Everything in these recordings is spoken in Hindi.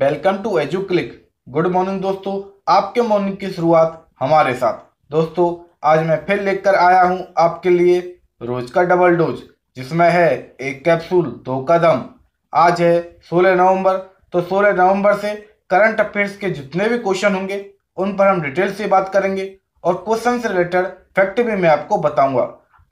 Welcome to Educlick. Good morning दोस्तों, आपके मॉर्निंग की शुरुआत हमारे साथ। दोस्तों आज मैं फिर लेकर आया हूं आपके लिए रोज का डबल डोज, जिसमें है एक कैप्सूल दो कदम। आज है 16 नवंबर, तो 16 नवंबर से करंट अफेयर्स के जितने भी क्वेश्चन होंगे उन पर हम डिटेल से बात करेंगे और क्वेश्चन से रिलेटेड फैक्ट भी मैं आपको बताऊँगा।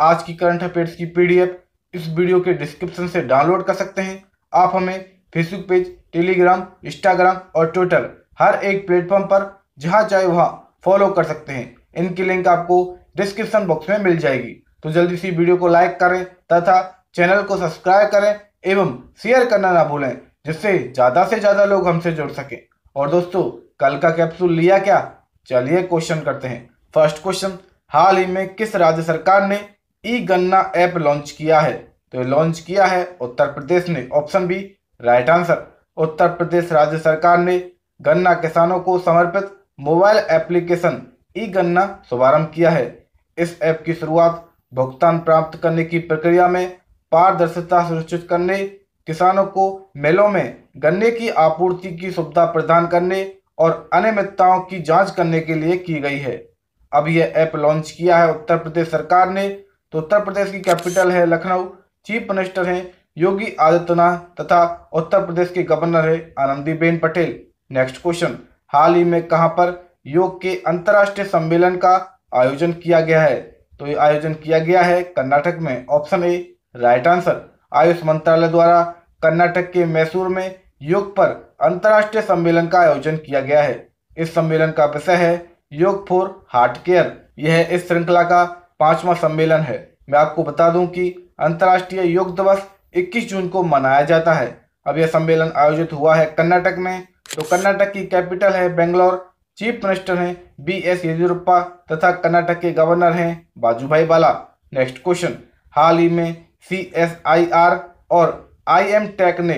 आज की करंट अफेयर्स की PDF इस वीडियो के डिस्क्रिप्शन से डाउनलोड कर सकते हैं। आप हमें फेसबुक पेज, टेलीग्राम, इंस्टाग्राम और ट्विटर हर एक प्लेटफॉर्म पर जहाँ चाहे वहाँ फॉलो कर सकते हैं। इनकी लिंक आपको डिस्क्रिप्शन बॉक्स में मिल जाएगी। तो जल्दी से वीडियो को लाइक करें तथा चैनल को सब्सक्राइब करें एवं शेयर करना ना भूलें, जिससे ज़्यादा से ज़्यादा लोग हमसे जुड़ सकें। और दोस्तों कल का कैप्सूल लिया क्या, चलिए क्वेश्चन करते हैं। फर्स्ट क्वेश्चन, हाल ही में किस राज्य सरकार ने ई गन्ना ऐप लॉन्च किया है? तो लॉन्च किया है उत्तर प्रदेश ने। Option B right answer. Uttar Pradesh राज्य सरकार ने गन्ना किसानों को समर्पित मोबाइल एप्लीकेशन ई गन्ना शुभारंभ किया है। इस ऐप की शुरुआत भुगतान प्राप्त करने की प्रक्रिया में पारदर्शिता सुनिश्चित करने, किसानों को मेलों में गन्ने की आपूर्ति की सुविधा प्रदान करने और अनियमितताओं की जांच करने के लिए की गई है। अब यह ऐप लॉन्च किया है उत्तर प्रदेश सरकार ने। तो उत्तर प्रदेश की कैपिटल है लखनऊ, चीफ मिनिस्टर हैं योगी आदित्यनाथ तथा उत्तर प्रदेश के गवर्नर है आनंदीबेन पटेल। नेक्स्ट क्वेश्चन, हाल ही में कहां पर योग के अंतर्राष्ट्रीय सम्मेलन का आयोजन किया गया है? तो ये आयोजन किया गया है कर्नाटक में। Option A right answer. Ayush मंत्रालय द्वारा कर्नाटक के मैसूर में योग पर अंतर्राष्ट्रीय सम्मेलन का आयोजन किया गया है। इस सम्मेलन का विषय है योग फॉर हार्ट केयर। यह इस श्रृंखला का 5वां सम्मेलन है। मैं आपको बता दूं कि अंतर्राष्ट्रीय योग दिवस 21 जून को मनाया जाता है। अब यह सम्मेलन आयोजित हुआ है कर्नाटक में। तो कर्नाटक की कैपिटल है बेंगलोर, चीफ मिनिस्टर हैं BS येदियुरप्पा तथा कर्नाटक के गवर्नर हैं वाजुभाई वाला। नेक्स्ट क्वेश्चन, हाल ही में CSIR और IM Tech ने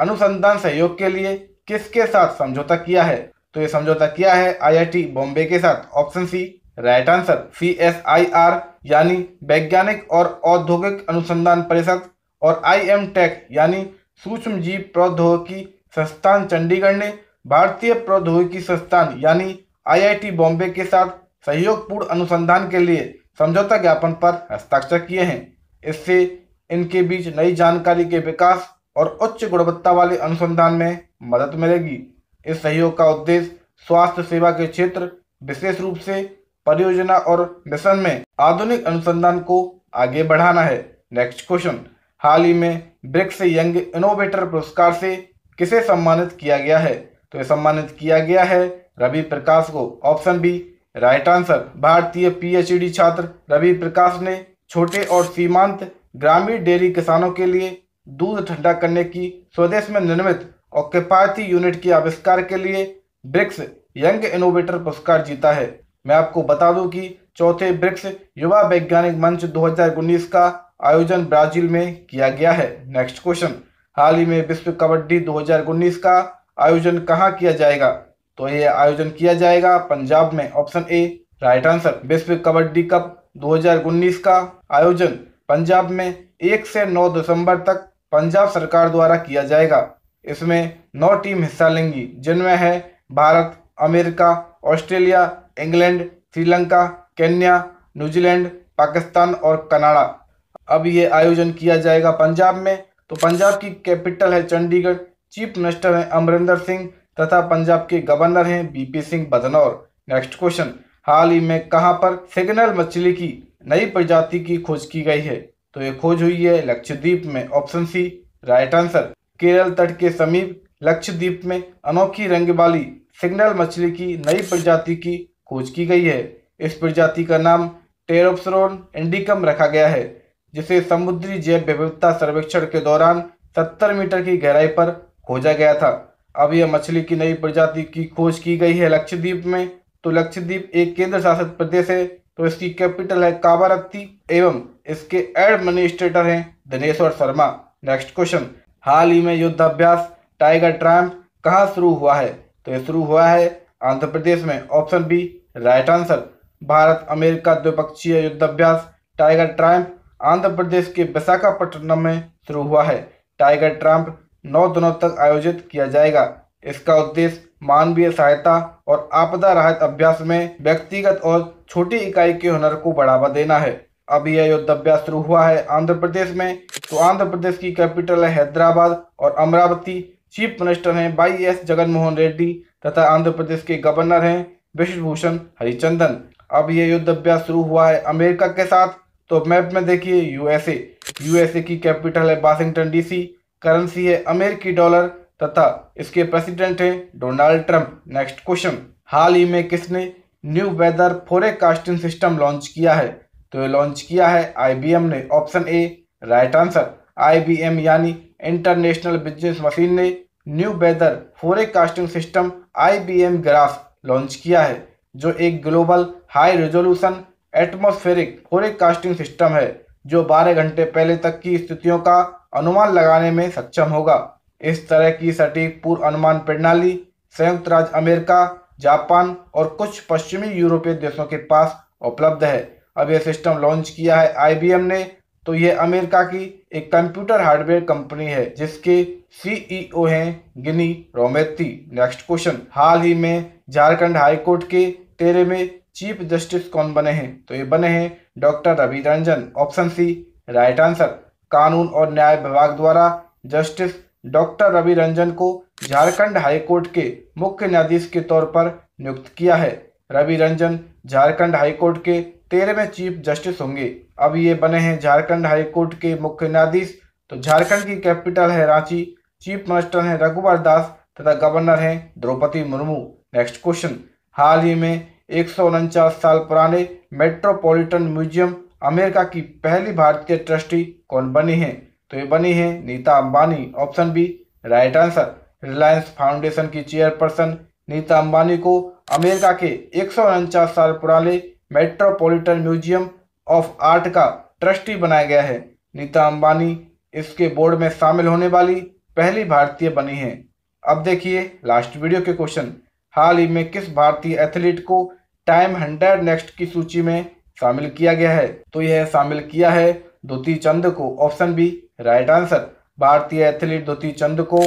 अनुसंधान सहयोग के लिए किसके साथ समझौता किया है? तो ये समझौता किया है IIT बॉम्बे के साथ। Option C right answer. CSIR यानी वैज्ञानिक और औद्योगिक अनुसंधान परिषद और IM Tech यानी सूक्ष्मजीव प्रौद्योगिकी संस्थान चंडीगढ़ ने भारतीय प्रौद्योगिकी संस्थान यानी IIT बॉम्बे के साथ सहयोगपूर्ण अनुसंधान के लिए समझौता ज्ञापन पर हस्ताक्षर किए हैं। इससे इनके बीच नई जानकारी के विकास और उच्च गुणवत्ता वाले अनुसंधान में मदद मिलेगी। इस सहयोग का उद्देश्य स्वास्थ्य सेवा के क्षेत्र, विशेष रूप से परियोजना और मिशन में आधुनिक अनुसंधान को आगे बढ़ाना है। नेक्स्ट क्वेश्चन, हाल ही में ब्रिक्स यंग इनोवेटर पुरस्कार से किसे सम्मानित किया गया है? तो ये सम्मानित किया गया है रवि प्रकाश को। Option B right answer. भारतीय PhD छात्र रवि प्रकाश ने छोटे और सीमांत ग्रामीण डेयरी किसानों के लिए दूध ठंडा करने की स्वदेश में निर्मित और किफायती यूनिट के आविष्कार के लिए ब्रिक्स यंग इनोवेटर पुरस्कार जीता है। मैं आपको बता दूं कि चौथे ब्रिक्स युवा वैज्ञानिक मंच 2019 का आयोजन ब्राजील में किया गया है। नेक्स्ट क्वेश्चन, हाल ही में विश्व कबड्डी 2019 का आयोजन कहाँ किया जाएगा? तो यह आयोजन किया जाएगा पंजाब में। Option A right answer. विश्व कबड्डी कप 2019 का आयोजन पंजाब में 1 से 9 दिसंबर तक पंजाब सरकार द्वारा किया जाएगा। इसमें 9 टीम हिस्सा लेंगी, जिनमें है Bharat, America, Australia, England, Sri Lanka, Kenya, New Zealand, Pakistan और कनाडा। अब ये आयोजन किया जाएगा पंजाब में। तो पंजाब की कैपिटल है चंडीगढ़, चीफ मिनिस्टर हैं अमरिंदर सिंह तथा पंजाब के गवर्नर हैं VP Singh Badnore. Next question, हाल ही में कहां पर सिग्नल मछली की नई प्रजाति की खोज की गई है? तो ये खोज हुई है लक्षद्वीप में। Option C right answer. Kerala तट के समीप लक्षद्वीप में अनोखी रंग वाली सिग्नल मछली की नई प्रजाति की खोज की गई है। इस प्रजाति का नाम टेरोप्सरोन इंडिकम रखा गया है, जिसे समुद्री जैव विविधता सर्वेक्षण के दौरान 70 मीटर की गहराई पर खोजा गया था। अब यह मछली की नई प्रजाति की खोज की गई है लक्षद्वीप में। तो लक्षद्वीप एक केंद्र शासित प्रदेश है। तो इसकी कैपिटल है कावारत्ती एवं इसके एडमिनिस्ट्रेटर हैं दिनेश्वर शर्मा। नेक्स्ट क्वेश्चन, हाल ही में युद्धाभ्यास टाइगर ट्रायम्फ कहाँ शुरू हुआ है? तो यह शुरू हुआ है आंध्र प्रदेश में। Option B right answer. Bharat America द्विपक्षीय युद्धाभ्यास टाइगर ट्रायम्फ आंध्र प्रदेश के विशाखापट्टनम में शुरू हुआ है। टाइगर ट्रायम्फ 9 दिनों तक आयोजित किया जाएगा। इसका उद्देश्य मानवीय सहायता और आपदा राहत अभ्यास में व्यक्तिगत और छोटी इकाई के हुनर को बढ़ावा देना है। अभी यह युद्धाभ्यास शुरू हुआ है आंध्र प्रदेश में, तो आंध्र प्रदेश की कैपिटल है हैदराबाद और अमरावती। चीफ मिनिस्टर हैं YS जगनमोहन रेड्डी तथा आंध्र प्रदेश के गवर्नर हैं विश्वभूषण हरिचंदन। अब यह युद्धाभ्यास शुरू हुआ है अमेरिका के साथ, तो मैप में देखिए यूएसए की कैपिटल है वाशिंगटन DC, करेंसी है अमेरिकी डॉलर तथा इसके प्रेसिडेंट हैं डोनाल्ड ट्रंप। नेक्स्ट क्वेश्चन, हाल ही में किसने new weather forecasting system launch किया है? तो ये लॉन्च किया है IBM ने। Option A right answer. IBM यानी इंटरनेशनल बिजनेस मशीन ने new weather forecasting system IBM graph launch किया है, जो एक global high resolution atmospheric forecasting system है जो 12 घंटे पहले तक की स्थितियों का अनुमान लगाने में सक्षम होगा। इस तरह की सटीक पूर्व अनुमान प्रणाली संयुक्त राज्य अमेरिका, जापान और कुछ पश्चिमी यूरोपीय देशों के पास उपलब्ध है। अब यह सिस्टम लॉन्च किया है IBM ने, तो यह अमेरिका की एक कंप्यूटर हार्डवेयर कंपनी है जिसके CEO हैं गिनी रोमेती। नेक्स्ट क्वेश्चन, हाल ही में झारखंड हाईकोर्ट के 13वें चीफ जस्टिस कौन बने हैं? तो ये बने हैं doctor Ravi Ranjan. Option C right answer. कानून और न्याय विभाग द्वारा जस्टिस डॉक्टर रवि रंजन को झारखंड हाईकोर्ट के मुख्य न्यायाधीश के तौर पर नियुक्त किया है। रवि रंजन झारखंड हाईकोर्ट के 13वें चीफ जस्टिस होंगे। अब ये बने हैं झारखंड हाईकोर्ट के मुख्य न्यायाधीश। तो झारखंड की कैपिटल है रांची, चीफ मिनिस्टर हैं रघुवर दास तथा गवर्नर हैं द्रौपदी मुर्मू। नेक्स्ट क्वेश्चन, हाल ही में 149 साल पुराने मेट्रोपॉलिटन म्यूजियम अमेरिका की पहली भारतीय ट्रस्टी कौन बनी हैं? तो ये बनी हैं Nita Ambani. Option B right answer. Reliance foundation की चेयरपर्सन नीता अंबानी को अमेरिका के 149 साल पुराने मेट्रोपॉलिटन म्यूजियम ऑफ आर्ट का ट्रस्टी बनाया गया है। नीता अंबानी इसके बोर्ड में शामिल होने वाली पहली भारतीय बनी हैं। अब देखिए लास्ट वीडियो के क्वेश्चन, हाल ही में किस भारतीय एथलीट को टाइम 100 नेक्स्ट की सूची में शामिल किया गया है? तो यह शामिल किया है दोती चंद को। Option B right answer. भारतीय एथलीट दोती चंद को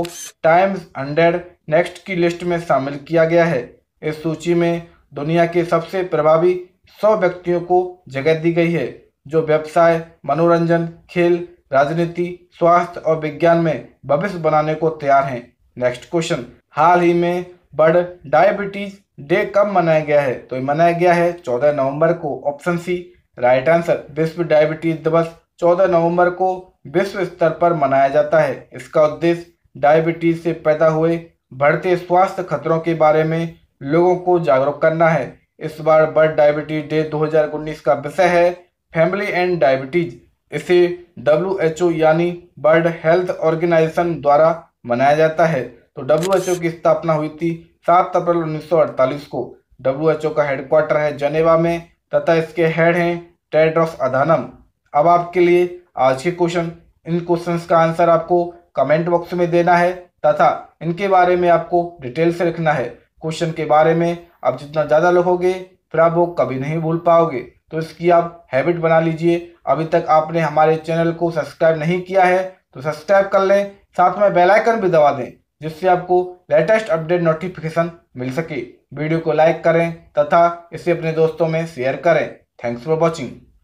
टाइम्स 100 नेक्स्ट की लिस्ट में शामिल किया गया है। इस सूची में दुनिया के सबसे प्रभावी 100 व्यक्तियों को जगह दी गई है जो व्यवसाय, मनोरंजन, खेल, राजनीति, स्वास्थ्य और विज्ञान में भविष्य बनाने को तैयार हैं। नेक्स्ट क्वेश्चन, हाल ही में वर्ल्ड डायबिटीज डे कब मनाया गया है? तो ये मनाया गया है 14 नवंबर को। Option C right answer. विश्व डायबिटीज दिवस 14 नवंबर को विश्व स्तर पर मनाया जाता है। इसका उद्देश्य डायबिटीज से पैदा हुए बढ़ते स्वास्थ्य खतरों के बारे में लोगों को जागरूक करना है। इस बार वर्ल्ड डायबिटीज डे 2019 का विषय है फैमिली एंड डायबिटीज। इसे WHO यानी वर्ल्ड हेल्थ ऑर्गेनाइजेशन द्वारा मनाया जाता है। तो WHO की स्थापना हुई थी 7 अप्रैल 1948 को। WHO का हेडक्वार्टर है जनेवा में तथा इसके हेड हैं टेड्रोस अधानम। अब आपके लिए आज के क्वेश्चन, इन क्वेश्चंस का आंसर आपको कमेंट बॉक्स में देना है तथा इनके बारे में आपको डिटेल से लिखना है। क्वेश्चन के बारे में आप जितना ज़्यादा लिखोगे फिर आप वो कभी नहीं भूल पाओगे, तो इसकी आप हैबिट बना लीजिए। अभी तक आपने हमारे चैनल को सब्सक्राइब नहीं किया है तो सब्सक्राइब कर लें, साथ में बेल आइकन भी दबा दें जिससे आपको लेटेस्ट अपडेट नोटिफिकेशन मिल सके। वीडियो को लाइक करें तथा इसे अपने दोस्तों में शेयर करें। Thanks for watching.